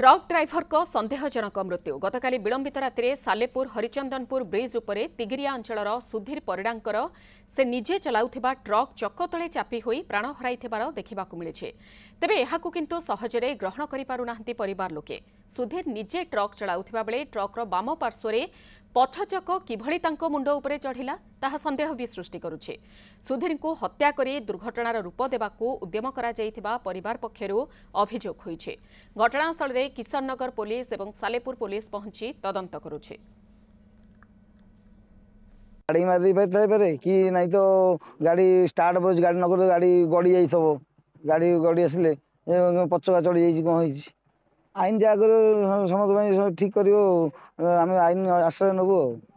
Truck driver को संदेहजनक मृत्यु गतकाली विलंबित राति सालेपुर हरिचंदनपुर ब्रिज उपरे तिगिरिया अंचल सुधीर परिडांकर से निजे चलाउथिबा ट्रक चक्क तले चापी होई प्राण हराइथिबार देखा मिले। तेबे एहाकु किंतु सहजरे ग्रहण करि पारु नाहंती परिवार लोके। सुधीर निजे ट्रक चलाउथिबा बेले ट्रक्र बाम पार्श्वरे पछचक किभली तांको मुंडो उपरे चढ़िला ताहा संदेह भी सृष्टि करुछे। सुधीर को हत्या करी दुर्घटनार रूप देबाकू उद्यम करा जायथिबा परिवार पक्षरु अभियोग होईछे। घटनास्थल रे किशननगर पुलिस एवं सालेपुर पुलिस पहुंची तदंत करुछे। गाड़ी मारी परे कि नहीं तो गाड़ी स्टार्ट बज गाड़ी नगर गाड़ी गड़ी जाई सब गाड़ी गड़ी आसले पछका चढ़ी जाई कोन होईछ। आईन जहाँ समस्त ठीक कर आम आईन आश्रय नबू।